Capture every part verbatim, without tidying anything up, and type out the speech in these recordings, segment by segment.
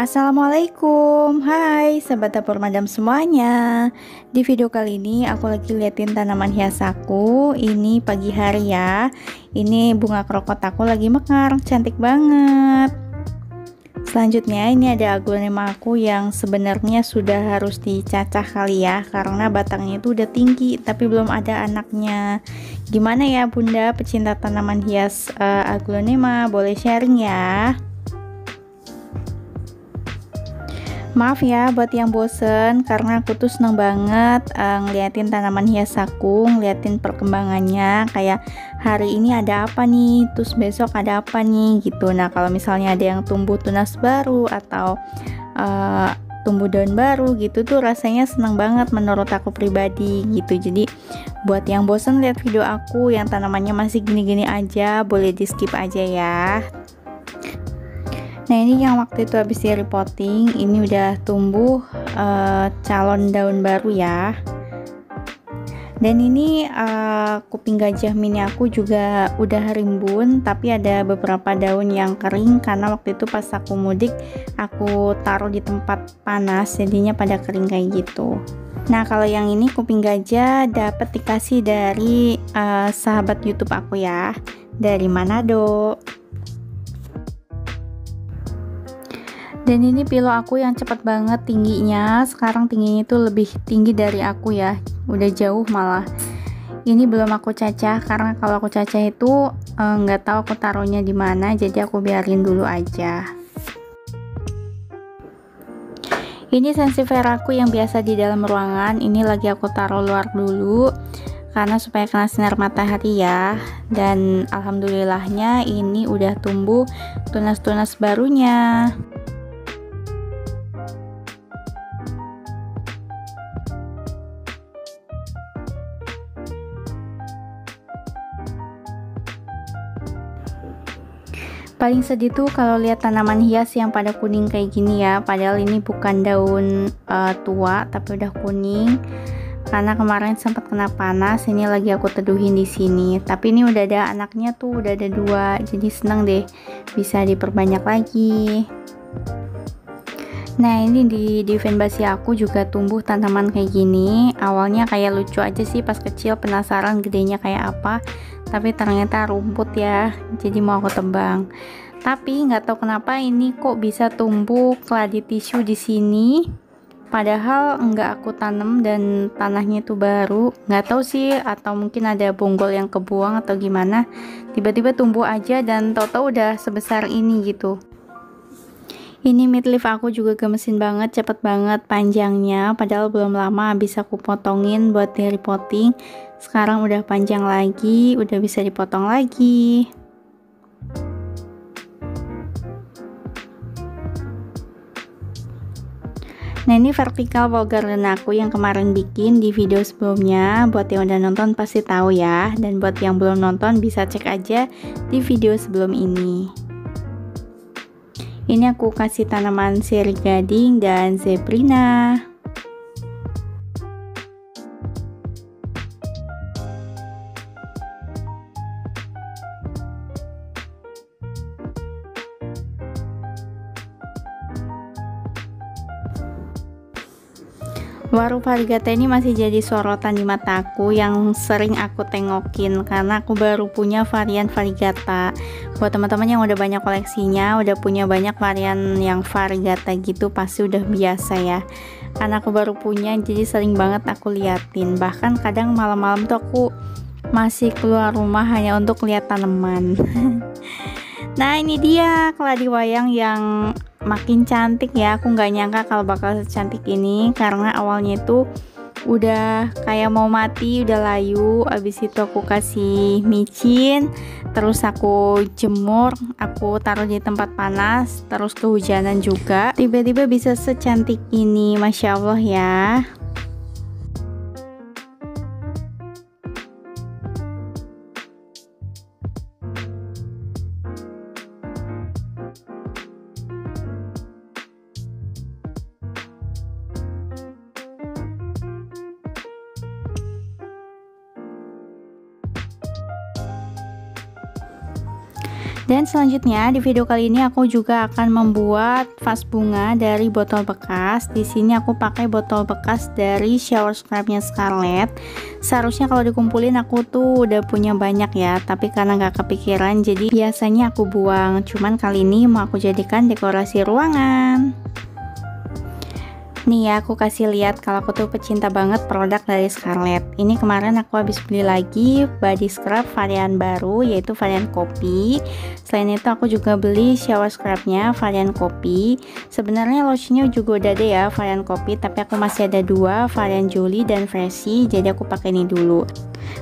Assalamualaikum, hai sahabat dapur madam semuanya. Di video kali ini aku lagi liatin tanaman hias aku. Ini pagi hari ya. Ini bunga krokot aku lagi mekar, cantik banget. Selanjutnya ini ada aglonema aku yang sebenarnya sudah harus dicacah kali ya, karena batangnya itu udah tinggi tapi belum ada anaknya. Gimana ya bunda pecinta tanaman hias uh, aglonema, boleh sharing ya. Maaf ya buat yang bosen, karena aku tuh seneng banget uh, ngeliatin tanaman hias aku, ngeliatin perkembangannya, kayak hari ini ada apa nih, terus besok ada apa nih gitu. Nah kalau misalnya ada yang tumbuh tunas baru atau uh, tumbuh daun baru gitu tuh rasanya seneng banget menurut aku pribadi gitu. Jadi buat yang bosen lihat video aku yang tanamannya masih gini-gini aja, boleh di skip aja ya. Nah ini yang waktu itu habis di repotting, ini udah tumbuh uh, calon daun baru ya. Dan ini uh, kuping gajah mini aku juga udah rimbun, tapi ada beberapa daun yang kering karena waktu itu pas aku mudik aku taruh di tempat panas, jadinya pada kering kayak gitu. Nah kalau yang ini kuping gajah dapat dikasih dari uh, sahabat YouTube aku ya, dari Manado. Dan ini Philo aku yang cepat banget tingginya, sekarang tingginya itu lebih tinggi dari aku ya, udah jauh malah. Ini belum aku cacah karena kalau aku cacah itu nggak eh, tahu aku taruhnya di mana, jadi aku biarin dulu aja. Ini sansevieria aku yang biasa di dalam ruangan, ini lagi aku taruh luar dulu karena supaya kena sinar matahari ya. Dan alhamdulillahnya ini udah tumbuh tunas-tunas barunya. Paling sedih tuh kalau lihat tanaman hias yang pada kuning kayak gini ya, padahal ini bukan daun uh, tua tapi udah kuning karena kemarin sempat kena panas. Ini lagi aku teduhin di sini, tapi ini udah ada anaknya tuh, udah ada dua, jadi seneng deh bisa diperbanyak lagi. Nah ini di diven basi aku juga tumbuh tanaman kayak gini. Awalnya kayak lucu aja sih pas kecil, penasaran gedenya kayak apa, tapi ternyata rumput ya, jadi mau aku tebang. Tapi nggak tahu kenapa ini kok bisa tumbuh keladi tisu di sini, padahal nggak aku tanam dan tanahnya itu baru. Nggak tahu sih, atau mungkin ada bonggol yang kebuang atau gimana, tiba-tiba tumbuh aja dan tahu-tahu udah sebesar ini gitu. Ini midlift aku juga gemesin banget, cepet banget panjangnya, padahal belum lama habis aku potongin buat di repotting. Sekarang udah panjang lagi, udah bisa dipotong lagi. Nah ini vertical wall garden aku yang kemarin bikin di video sebelumnya, buat yang udah nonton pasti tahu ya, dan buat yang belum nonton bisa cek aja di video sebelum ini. Ini aku kasih tanaman siri gading dan zebrina. Waru varigata ini masih jadi sorotan di mataku yang sering aku tengokin karena aku baru punya varian varigata. Buat teman-teman yang udah banyak koleksinya, udah punya banyak varian yang varigata gitu pasti udah biasa ya. Karena aku baru punya jadi sering banget aku liatin. Bahkan kadang malam-malam tuh aku masih keluar rumah hanya untuk lihat tanaman. Nah ini dia keladi wayang yang makin cantik ya. Aku nggak nyangka kalau bakal secantik ini, karena awalnya itu udah kayak mau mati, udah layu. Abis itu aku kasih micin, terus aku jemur, aku taruh di tempat panas, terus kehujanan juga, tiba-tiba bisa secantik ini. Masya Allah ya. Dan selanjutnya di video kali ini aku juga akan membuat vas bunga dari botol bekas. Di sini aku pakai botol bekas dari shower scrubnya Scarlett. Seharusnya kalau dikumpulin aku tuh udah punya banyak ya, tapi karena nggak kepikiran jadi biasanya aku buang. Cuman kali ini mau aku jadikan dekorasi ruangan. Nih ya, aku kasih lihat kalau aku tuh pecinta banget produk dari Scarlett. Ini kemarin aku habis beli lagi body scrub varian baru, yaitu varian kopi. Selain itu aku juga beli shower scrubnya varian kopi. Sebenarnya lotionnya juga udah ada ya varian kopi, tapi aku masih ada dua, varian Julie dan Freshy, jadi aku pakai ini dulu.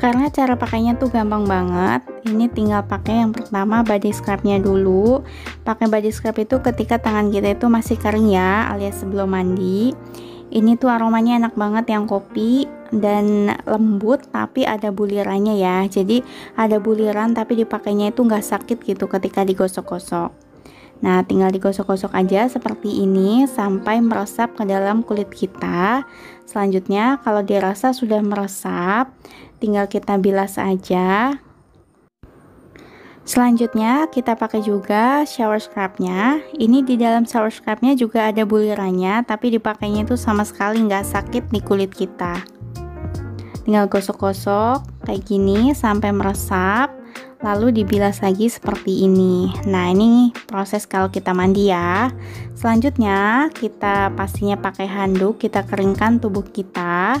Karena cara pakainya tuh gampang banget. Ini tinggal pakai yang pertama body scrubnya dulu. Pakai body scrub itu ketika tangan kita itu masih kering ya, alias sebelum mandi. Ini tuh aromanya enak banget yang kopi dan lembut, tapi ada bulirannya ya. Jadi ada buliran tapi dipakainya itu nggak sakit gitu ketika digosok-gosok. Nah, tinggal digosok-gosok aja seperti ini sampai meresap ke dalam kulit kita. Selanjutnya, kalau dirasa sudah meresap, tinggal kita bilas aja. Selanjutnya, kita pakai juga shower scrubnya. Ini di dalam shower scrubnya juga ada bulirannya, tapi dipakainya itu sama sekali nggak sakit di kulit kita. Tinggal gosok-gosok kayak gini sampai meresap. Lalu dibilas lagi seperti ini. Nah, ini proses kalau kita mandi ya. Selanjutnya kita pastinya pakai handuk, kita keringkan tubuh kita.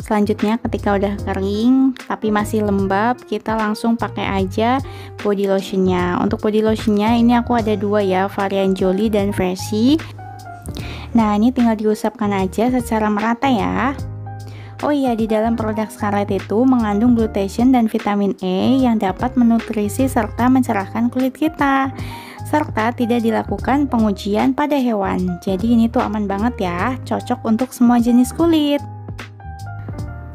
Selanjutnya ketika udah kering tapi masih lembab, kita langsung pakai aja body lotionnya. Untuk body lotionnya ini aku ada dua ya, varian Jolie dan Freshy. Nah, ini tinggal diusapkan aja secara merata ya. Oh iya, di dalam produk Scarlett itu mengandung glutation dan vitamin E yang dapat menutrisi serta mencerahkan kulit kita. Serta tidak dilakukan pengujian pada hewan. Jadi ini tuh aman banget ya, cocok untuk semua jenis kulit.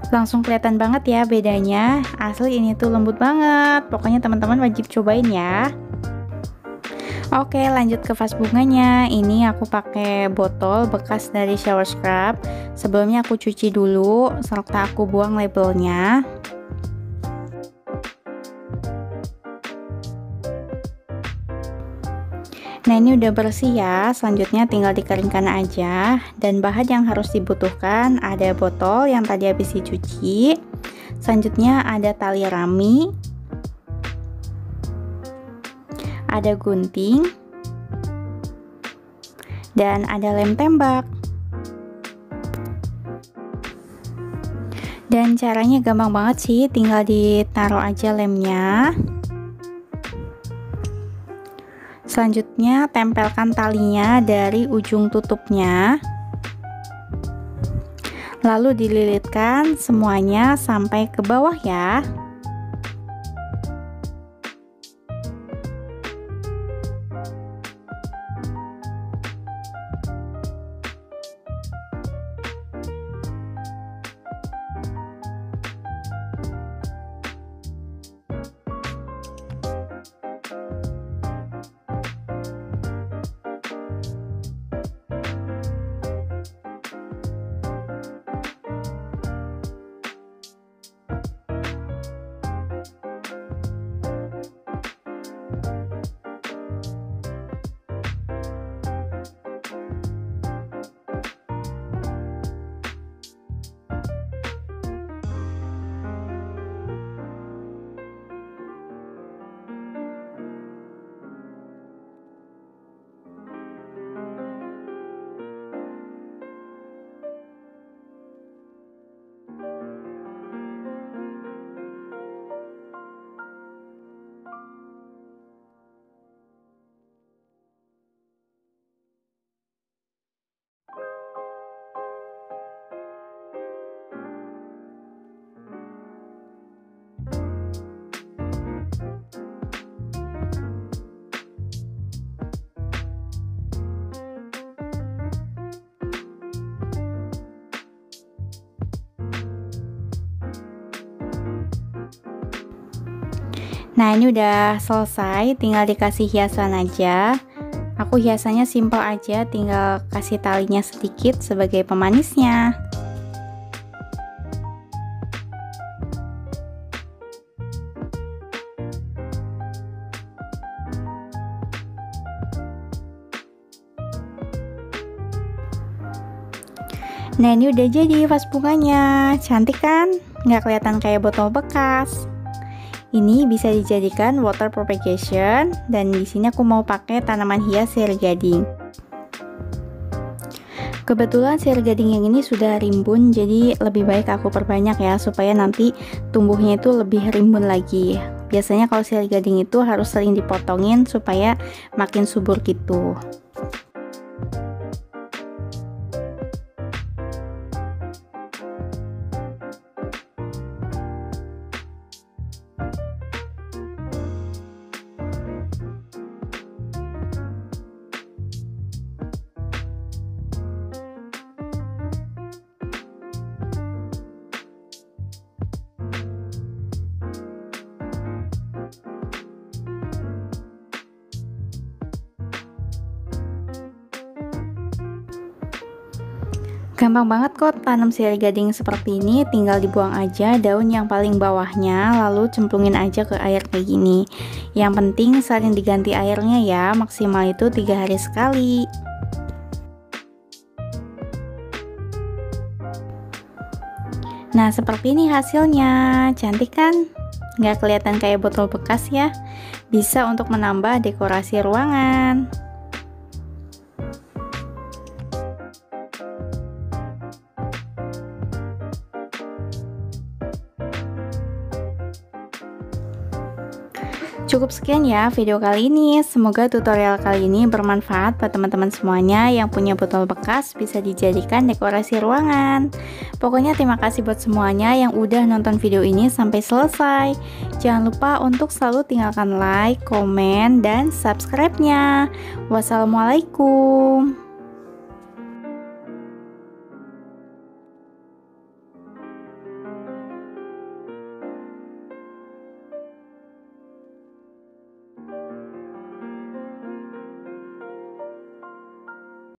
Langsung kelihatan banget ya bedanya, asli ini tuh lembut banget. Pokoknya teman-teman wajib cobain ya. Oke, lanjut ke vas bunganya. Ini aku pakai botol bekas dari shower scrub. Sebelumnya aku cuci dulu serta aku buang labelnya. Nah, ini udah bersih ya. Selanjutnya tinggal dikeringkan aja. Dan bahan yang harus dibutuhkan ada botol yang tadi habis dicuci. Selanjutnya ada tali rami, ada gunting, dan ada lem tembak. Dan caranya gampang banget sih, tinggal ditaruh aja lemnya. Selanjutnya tempelkan talinya dari ujung tutupnya, lalu dililitkan semuanya sampai ke bawah ya. Nah, ini udah selesai, tinggal dikasih hiasan aja. Aku hiasannya simple aja, tinggal kasih talinya sedikit sebagai pemanisnya. Nah, ini udah jadi vas bunganya. Cantik kan? Nggak kelihatan kayak botol bekas. Ini bisa dijadikan water propagation, dan di sini aku mau pakai tanaman hias siri gading. Kebetulan siri gading yang ini sudah rimbun, jadi lebih baik aku perbanyak ya supaya nanti tumbuhnya itu lebih rimbun lagi. Biasanya kalau siri gading itu harus sering dipotongin supaya makin subur gitu. Gampang banget kok tanam siri gading seperti ini, tinggal dibuang aja daun yang paling bawahnya lalu cemplungin aja ke air kayak gini. Yang penting sering diganti airnya ya, maksimal itu tiga hari sekali. Nah, seperti ini hasilnya. Cantik kan? Nggak kelihatan kayak botol bekas ya. Bisa untuk menambah dekorasi ruangan. Cukup sekian ya video kali ini. Semoga tutorial kali ini bermanfaat buat teman-teman semuanya. Yang punya botol bekas bisa dijadikan dekorasi ruangan. Pokoknya terima kasih buat semuanya yang udah nonton video ini sampai selesai. Jangan lupa untuk selalu tinggalkan like, komen, dan subscribe-nya. Wassalamualaikum.